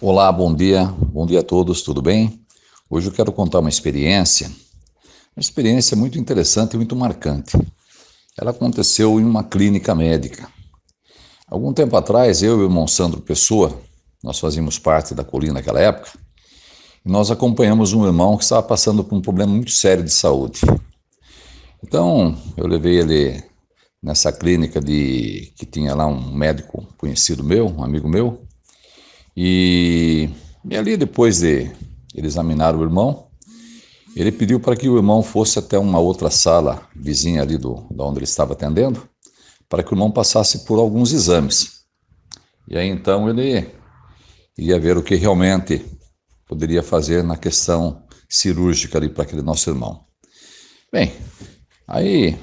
Olá, bom dia a todos, tudo bem? Hoje eu quero contar uma experiência muito interessante e muito marcante. Ela aconteceu em uma clínica médica. Algum tempo atrás, eu e o irmão Sandro Pessoa, nós fazíamos parte da colina naquela época, e nós acompanhamos um irmão que estava passando por um problema muito sério de saúde. Então, eu levei ele nessa clínica que tinha lá um médico conhecido meu, um amigo meu, e ali, depois de ele examinar o irmão, ele pediu para que o irmão fosse até uma outra sala vizinha ali da onde ele estava atendendo, para que o irmão passasse por alguns exames. E aí, então, ele ia ver o que realmente poderia fazer na questão cirúrgica ali para aquele nosso irmão. Bem, aí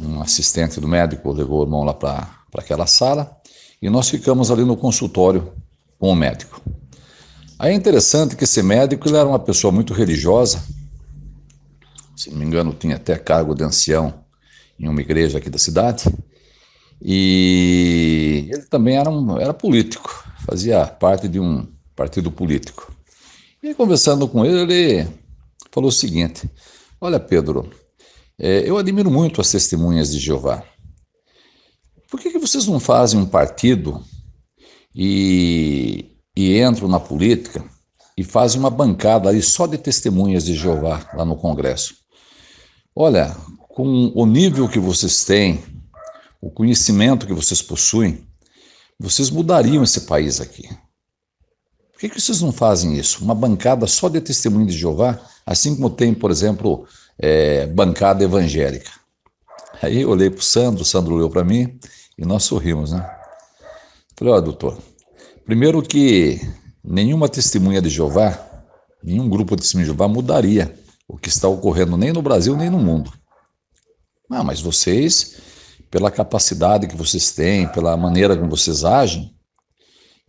um assistente do médico levou o irmão lá para aquela sala e nós ficamos ali no consultório com o médico. Aí é interessante que esse médico, ele era uma pessoa muito religiosa, se não me engano tinha até cargo de ancião em uma igreja aqui da cidade, e ele também era político, fazia parte de um partido político. E conversando com ele, ele falou o seguinte: olha, Pedro, eu admiro muito as Testemunhas de Jeová. Por que vocês não fazem um partido e entram na política e fazem uma bancada aí só de Testemunhas de Jeová lá no Congresso? Olha, com o nível que vocês têm, o conhecimento que vocês possuem, vocês mudariam esse país aqui. Por que vocês não fazem isso? Uma bancada só de Testemunhas de Jeová, assim como tem, por exemplo, bancada evangélica. Aí eu olhei para o Sandro olhou para mim e nós sorrimos, né? Falei: ó, doutor, primeiro que nenhuma Testemunha de Jeová, nenhum grupo de Testemunha de Jeová mudaria o que está ocorrendo nem no Brasil nem no mundo. Ah, mas vocês, pela capacidade que vocês têm, pela maneira como vocês agem,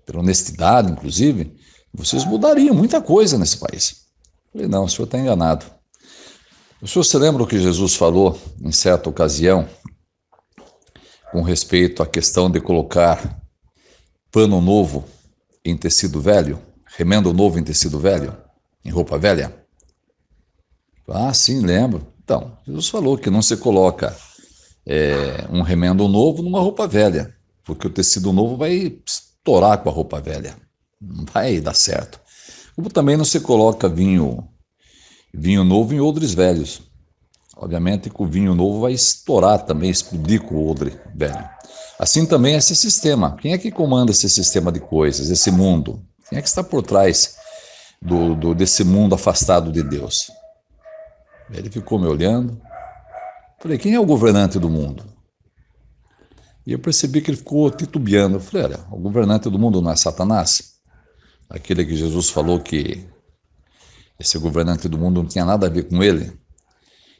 pela honestidade, inclusive, vocês mudariam muita coisa nesse país. Falei: não, o senhor está enganado. O senhor se lembra o que Jesus falou em certa ocasião com respeito à questão de colocar pano novo em tecido velho, remendo novo em tecido velho, em roupa velha? Ah, sim, lembro. Então, Jesus falou que não se coloca um remendo novo numa roupa velha, porque o tecido novo vai estourar com a roupa velha, não vai dar certo. Como também não se coloca vinho novo em odres velhos. Obviamente que o vinho novo vai estourar também, explodir com o odre velho. Assim também esse sistema. Quem é que comanda esse sistema de coisas, esse mundo? Quem é que está por trás desse mundo afastado de Deus? Ele ficou me olhando. Falei: quem é o governante do mundo? E eu percebi que ele ficou titubeando. Eu falei: olha, o governante do mundo não é Satanás? Aquele que Jesus falou que esse governante do mundo não tinha nada a ver com ele.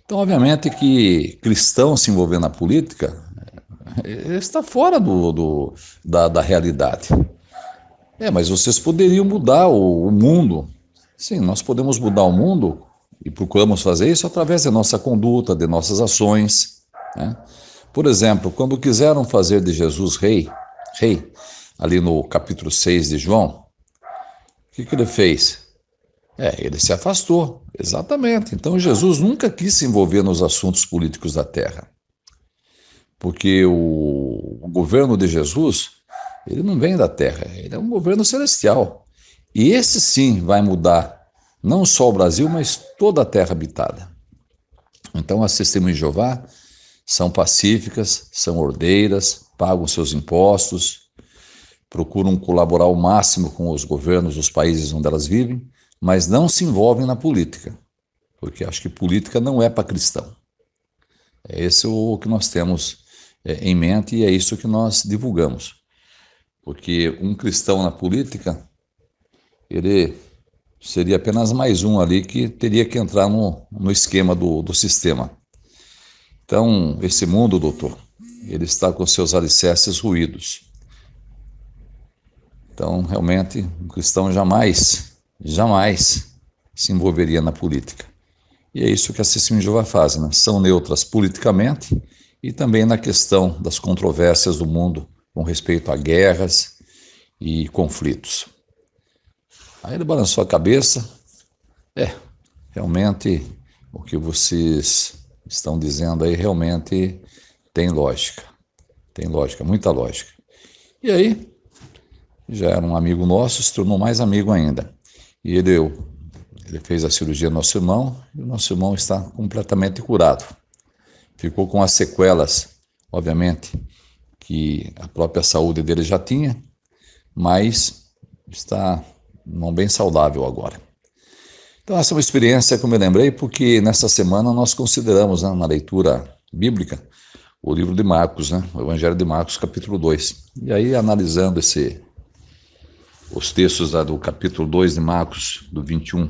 Então, obviamente que cristão se envolvendo na política está fora da realidade. Mas vocês poderiam mudar o mundo. Sim, nós podemos mudar o mundo e procuramos fazer isso através da nossa conduta, de nossas ações, né? Por exemplo, quando quiseram fazer de Jesus rei, ali no capítulo 6 de João, o que ele fez? Ele se afastou, exatamente. Então, Jesus nunca quis se envolver nos assuntos políticos da terra, porque o governo de Jesus, ele não vem da terra, ele é um governo celestial. E esse sim vai mudar não só o Brasil, mas toda a terra habitada. Então, as Testemunhas de Jeová são pacíficas, são ordeiras, pagam seus impostos, procuram colaborar ao máximo com os governos dos países onde elas vivem, mas não se envolvem na política, porque acho que política não é para cristão. Esse é o que nós temos em mente e é isso que nós divulgamos. Porque um cristão na política, ele seria apenas mais um ali que teria que entrar no esquema do sistema. Então, esse mundo, doutor, ele está com seus alicerces ruídos. Então, realmente, um cristão jamais se envolveria na política. E é isso que as Testemunhas de Jeová fazem, né? São neutras politicamente e também na questão das controvérsias do mundo com respeito a guerras e conflitos. Aí ele balançou a cabeça. Realmente, o que vocês estão dizendo aí realmente tem lógica. Tem lógica, muita lógica. E aí, já era um amigo nosso, se tornou mais amigo ainda. E ele fez a cirurgia do nosso irmão, e o nosso irmão está completamente curado. Ficou com as sequelas, obviamente, que a própria saúde dele já tinha, mas está não bem saudável agora. Então, essa é uma experiência que eu me lembrei, porque nessa semana nós consideramos, né, na leitura bíblica, o livro de Marcos, né, o Evangelho de Marcos, capítulo 2. E aí, analisando os textos do capítulo 2 de Marcos, do 21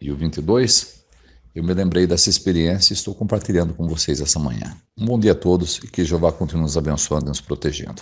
e o 22, eu me lembrei dessa experiência e estou compartilhando com vocês essa manhã. Um bom dia a todos e que Jeová continue nos abençoando e nos protegendo.